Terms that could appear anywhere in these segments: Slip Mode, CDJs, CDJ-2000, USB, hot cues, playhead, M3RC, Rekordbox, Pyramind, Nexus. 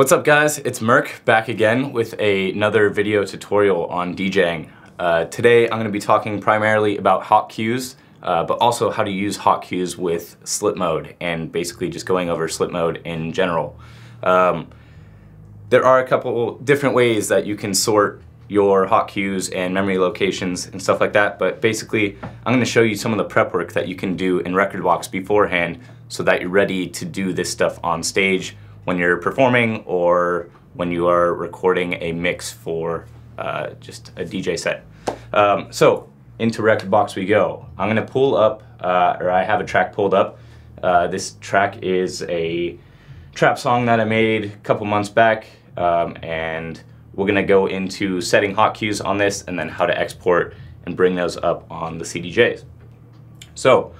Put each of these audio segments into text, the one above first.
What's up guys, it's Merc back again with another video tutorial on DJing. Today I'm going to be talking primarily about hot cues, but also how to use hot cues with slip mode and basically just going over slip mode in general. There are a couple different ways that you can sort your hot cues and memory locations and stuff like that, but basically I'm going to show you some of the prep work that you can do in Rekordbox beforehand so that you're ready to do this stuff on stage when you're performing or when you are recording a mix for just a DJ set. So into Rekordbox we go. I'm going to pull up, or I have a track pulled up. This track is a trap song that I made a couple months back, and we're going to go into setting hot cues on this and then how to export and bring those up on the CDJs. So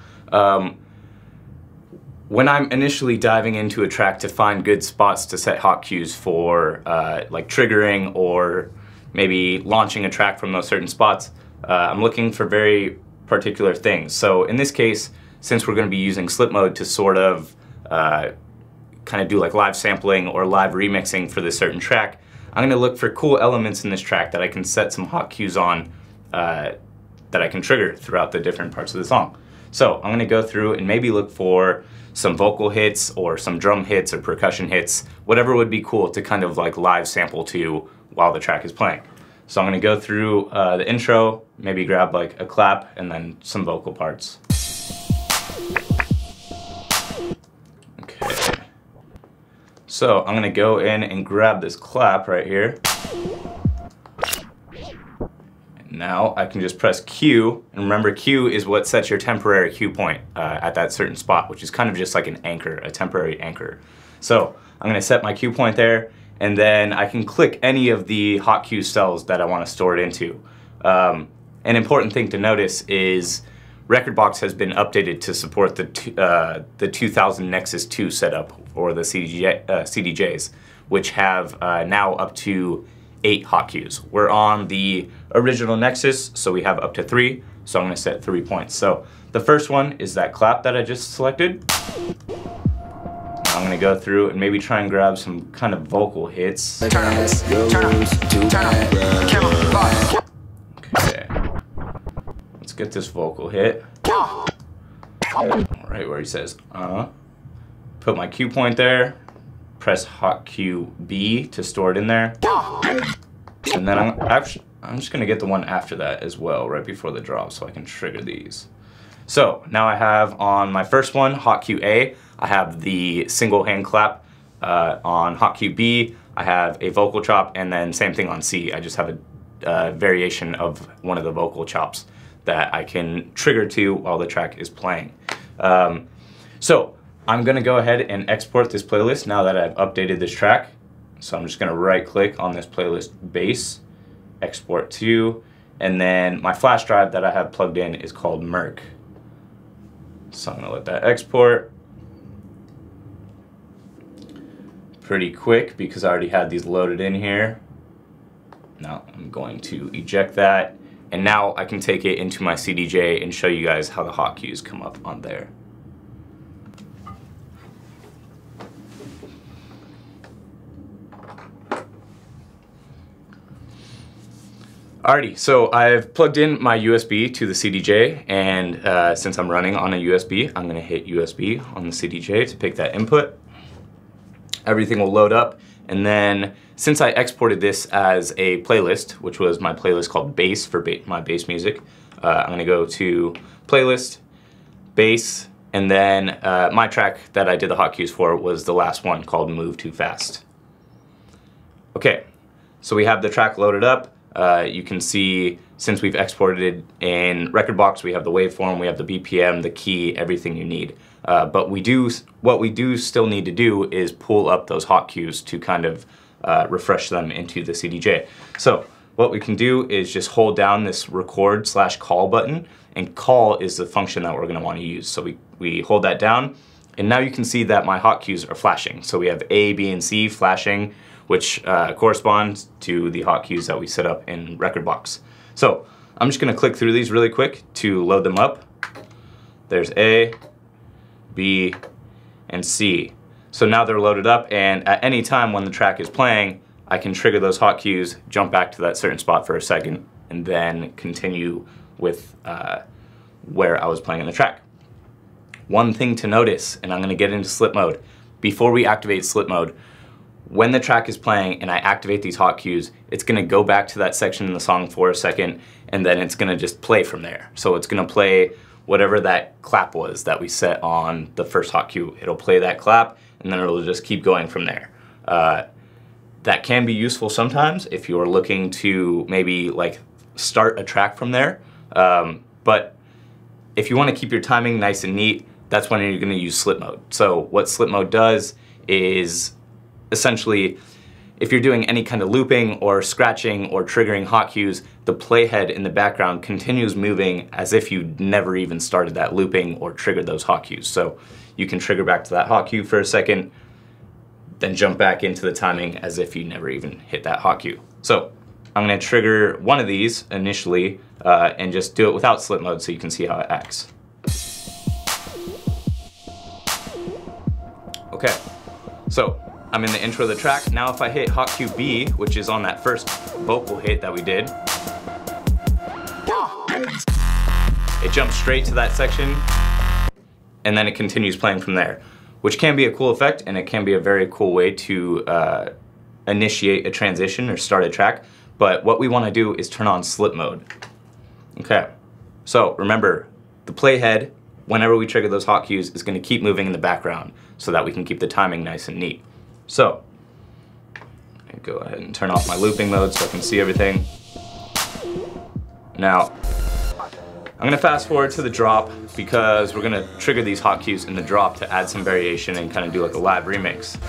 when I'm initially diving into a track to find good spots to set hot cues for like triggering or maybe launching a track from those certain spots, I'm looking for very particular things. So in this case, since we're going to be using slip mode to sort of kind of do like live sampling or live remixing for this certain track, I'm going to look for cool elements in this track that I can set some hot cues on that I can trigger throughout the different parts of the song. So I'm going to go through and maybe look for some vocal hits or some drum hits or percussion hits, whatever would be cool to kind of like live sample to while the track is playing. So I'm going to go through the intro, maybe grab like a clap and then some vocal parts. Okay. So I'm going to go in and grab this clap right here. And now I can just press Q, and remember Q is what sets your temporary cue point at that certain spot, which is kind of just like an anchor, a temporary anchor. So I'm going to set my cue point there, and then I can click any of the hot cue cells that I want to store it into. An important thing to notice is Rekordbox has been updated to support the 2000 Nexus 2 setup or the CDJs, which have now up to 8 hot cues. We're on the original Nexus, so we have up to 3, so I'm going to set 3 points. So the first one is that clap that I just selected. I'm gonna go through and maybe try and grab some kind of vocal hits. Okay, let's get this vocal hit. Right where he says, Put my cue point there, press hot cue B to store it in there. And then I'm just gonna get the one after that as well, right before the drop, so I can trigger these. So now I have on my first one, hot cue A, I have the single hand clap. On hot cue B, I have a vocal chop, and then same thing on C. I just have a variation of one of the vocal chops that I can trigger to while the track is playing. So I'm gonna go ahead and export this playlist now that I've updated this track. So I'm just gonna right click on this playlist base, export to, and then my flash drive that I have plugged in is called Merc. So I'm gonna let that export. Pretty quick because I already had these loaded in here. Now I'm going to eject that, and now I can take it into my CDJ and show you guys how the hot cues come up on there. Alrighty, so I've plugged in my USB to the CDJ, and since I'm running on a USB, I'm gonna hit USB on the CDJ to pick that input. Everything will load up, and then since I exported this as a playlist, which was my playlist called Bass for my bass music, I'm going to go to Playlist, Bass, and then my track that I did the hot cues for was the last one called Move Too Fast. Okay, so we have the track loaded up. You can see since we've exported in Rekordbox, we have the waveform, we have the BPM, the key, everything you need. But what we do still need to do is pull up those hot cues to kind of refresh them into the CDJ. So what we can do is just hold down this record/call button, and call is the function that we're going to want to use. So we hold that down, and now you can see that my hot cues are flashing. So we have A, B, and C flashing, which corresponds to the hot cues that we set up in Rekordbox. So I'm just going to click through these really quick to load them up. There's A, B, and C. So now they're loaded up, and at any time when the track is playing, I can trigger those hot cues, jump back to that certain spot for a second, and then continue with where I was playing in the track. One thing to notice, and I'm going to get into slip mode, before we activate slip mode, when the track is playing and I activate these hot cues, it's going to go back to that section in the song for a second, and then it's going to just play from there. So it's going to play whatever that clap was that we set on the first hot cue. It'll play that clap, and then it'll just keep going from there. That can be useful sometimes if you're looking to maybe like start a track from there. But if you want to keep your timing nice and neat, that's when you're going to use slip mode. So what slip mode does is essentially, if you're doing any kind of looping or scratching or triggering hot cues, the playhead in the background continues moving as if you never even started that looping or triggered those hot cues. So you can trigger back to that hot cue for a second, then jump back into the timing as if you never even hit that hot cue. So I'm going to trigger one of these initially and just do it without slip mode so you can see how it acts. Okay, so I'm in the intro of the track. Now if I hit hot cue B, which is on that first vocal hit that we did, it jumps straight to that section and then it continues playing from there, which can be a cool effect, and it can be a very cool way to initiate a transition or start a track. But what we want to do is turn on slip mode. Okay, so remember, the playhead, whenever we trigger those hot cues, is going to keep moving in the background so that we can keep the timing nice and neat. So, I go ahead and turn off my looping mode so I can see everything. Now, I'm going to fast forward to the drop because we're going to trigger these hot cues in the drop to add some variation and kind of do like a live remix.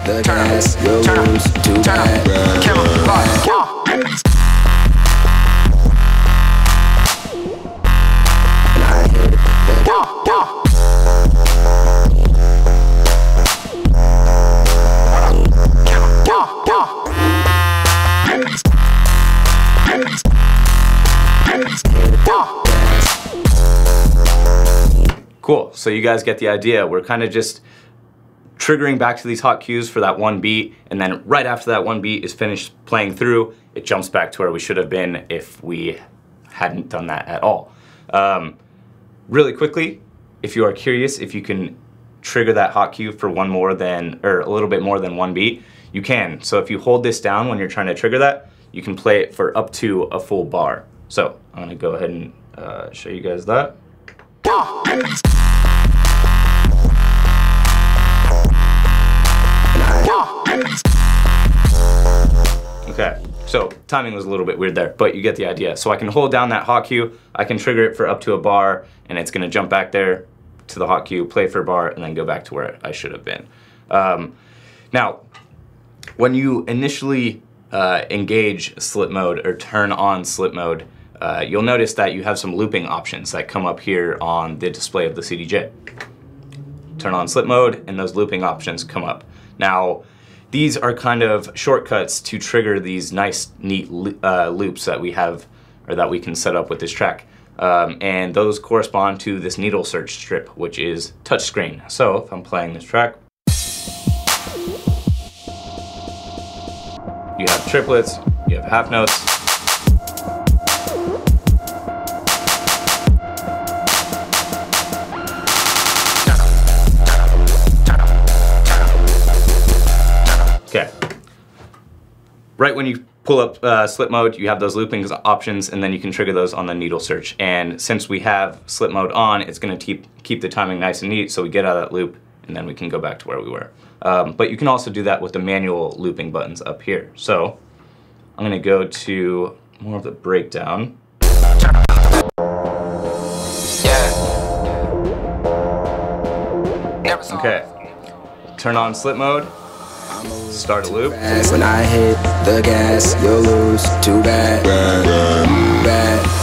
Cool, so you guys get the idea. We're kind of just triggering back to these hot cues for that one beat, and then right after that one beat is finished playing through, it jumps back to where we should have been if we hadn't done that at all. Really quickly, if you are curious if you can trigger that hot cue for one more than, or a little bit more than one beat, you can. So if you hold this down when you're trying to trigger that, you can play it for up to a full bar. So I'm gonna go ahead and show you guys that. Okay, so timing was a little bit weird there, but you get the idea. So I can hold down that hot cue, I can trigger it for up to a bar, and it's gonna jump back there to the hot cue, play for a bar, and then go back to where I should have been. Now, when you initially engage slip mode or turn on slip mode, you'll notice that you have some looping options that come up here on the display of the CDJ. Turn on slip mode and those looping options come up. Now, these are kind of shortcuts to trigger these nice, neat loops that we have, or that we can set up with this track. And those correspond to this needle search strip, which is touchscreen. So if I'm playing this track, you have triplets, you have half notes, right when you pull up slip mode, you have those looping options, and then you can trigger those on the needle search. And since we have slip mode on, it's going to keep the timing nice and neat, so we get out of that loop, and then we can go back to where we were. But you can also do that with the manual looping buttons up here. So I'm going to go to more of the breakdown. Okay, turn on slip mode. Start a loop. When I hit the gas, you'll lose. Too bad.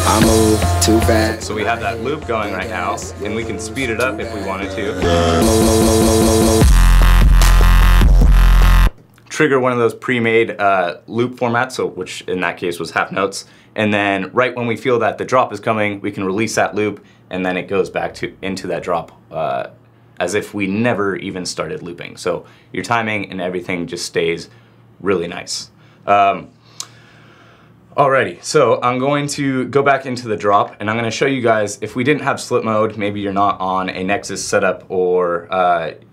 I move too fast. So we have that loop going right now, and we can speed it up if we wanted to. Trigger one of those pre-made loop formats, so which in that case was half notes, and then right when we feel that the drop is coming, we can release that loop, and then it goes back to into that drop as if we never even started looping. So your timing and everything just stays really nice. Alrighty, so I'm going to go back into the drop and I'm going to show you guys, if we didn't have slip mode, maybe you're not on a Nexus setup or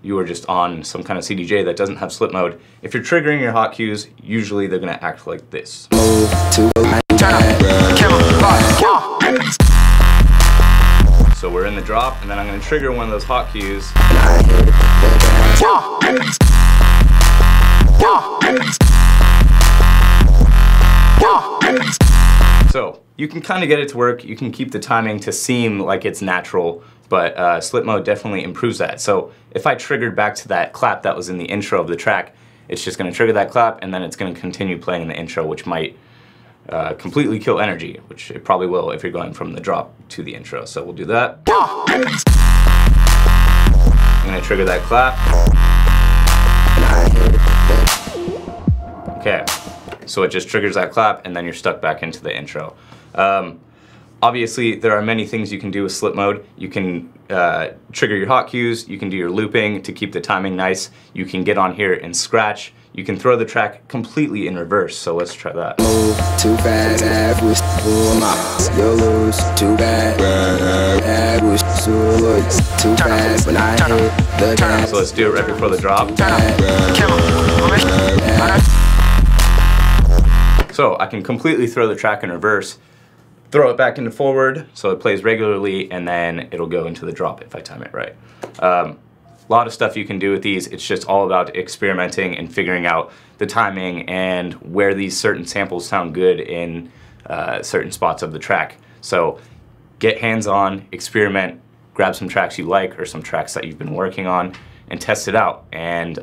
you are just on some kind of CDJ that doesn't have slip mode. If you're triggering your hot cues, usually they're going to act like this. So we're in the drop and then I'm going to trigger one of those hot cues. So you can kind of get it to work, you can keep the timing to seem like it's natural, but slip mode definitely improves that. So if I triggered back to that clap that was in the intro of the track, it's just going to trigger that clap and then it's going to continue playing the intro, which might completely kill energy, which it probably will if you're going from the drop to the intro. So we'll do that. I'm going to trigger that clap. Okay. So it just triggers that clap and then you're stuck back into the intro. Obviously there are many things you can do with slip mode. You can trigger your hot cues, you can do your looping to keep the timing nice, you can get on here and scratch, you can throw the track completely in reverse. So let's try that. So let's do it right before the drop. So I can completely throw the track in reverse, throw it back into forward so it plays regularly, and then it'll go into the drop if I time it right. A lot of stuff you can do with these. It's just all about experimenting and figuring out the timing and where these certain samples sound good in certain spots of the track. So get hands-on, experiment, grab some tracks you like or some tracks that you've been working on and test it out. And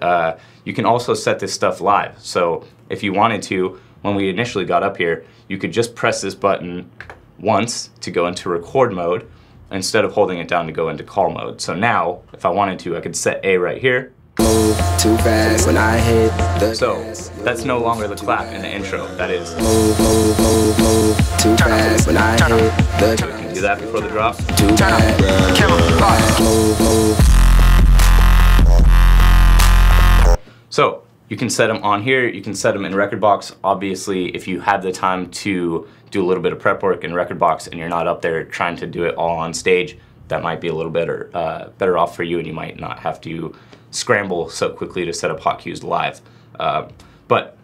you can also set this stuff live. So if you wanted to, when we initially got up here, you could just press this button once to go into record mode instead of holding it down to go into call mode. So now, if I wanted to, I could set A right here. Move too fast when I hit the so that's no longer the clap in the intro. That is. Move too fast when I hit the. We can do that before the drop. Too fast. So. You can set them on here, you can set them in Rekordbox. Obviously, if you have the time to do a little bit of prep work in Rekordbox and you're not up there trying to do it all on stage, that might be a little better off for you and you might not have to scramble so quickly to set up hot cues live. But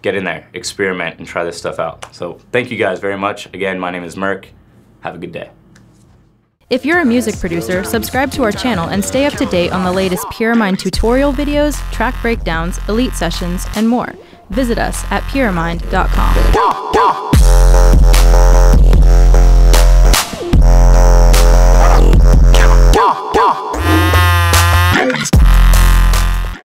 get in there, experiment, and try this stuff out. So thank you guys very much. Again, my name is Merc. Have a good day. If you're a music producer, subscribe to our channel and stay up to date on the latest Pyramind tutorial videos, track breakdowns, elite sessions, and more. Visit us at pyramind.com.